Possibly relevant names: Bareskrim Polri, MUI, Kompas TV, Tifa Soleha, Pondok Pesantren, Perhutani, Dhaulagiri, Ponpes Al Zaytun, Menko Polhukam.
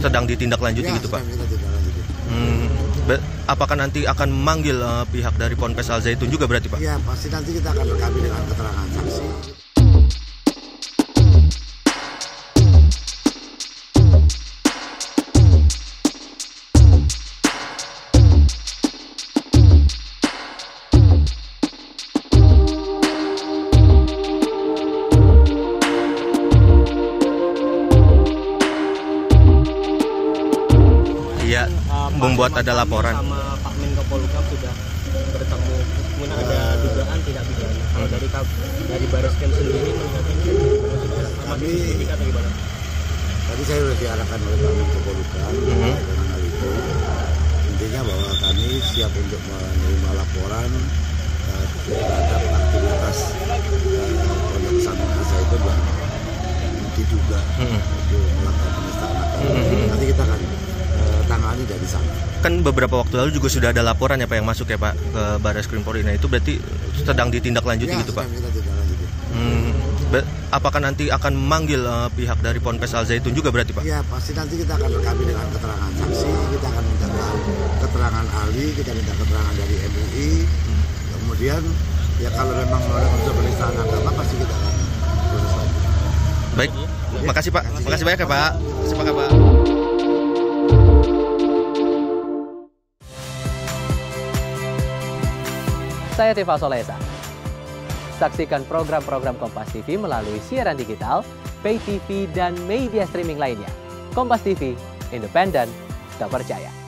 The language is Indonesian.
sedang ditindaklanjuti ya, gitu Pak? Apakah nanti akan memanggil pihak dari Ponpes Al Zaytun juga berarti Pak? Iya, pasti nanti kita akan rekam dengan keterangan saksi. Membuat ada laporan. Sama Pak Menko Polhukam sudah bertemu, kemudian ada dugaan tidak pidana. Kalau dari Bareskrim sendiri melihat ini, tadi saya sudah diarahkan oleh Pak Menko Polhukam dengan hal itu. Intinya bahwa kami siap untuk menerima laporan terhadap aktivitas pondok pesantren itu yang diduga melakukan penistaan agama. Nanti kita akan tangani dari sana. Kan beberapa waktu lalu juga sudah ada laporan ya Pak yang masuk ya Pak ke Bareskrim Polri. Nah itu berarti sedang ditindaklanjuti ya, gitu Pak? Ditindaklanjuti. Apakah nanti akan memanggil pihak dari Ponpes Al Zaytun juga berarti Pak? Iya, pasti nanti kita akan rekam dengan keterangan saksi, kita akan minta keterangan ahli, kita minta keterangan dari MUI. Kemudian ya kalau memang ada unsur penistaan agama pasti kita akan proses lagi. Baik, makasih Pak. Makasih banyak ya Pak. Terima kasih Pak. Saya Tifa Soleha. Saksikan program-program Kompas TV melalui siaran digital, pay TV, dan media streaming lainnya. Kompas TV, independen, tak percaya.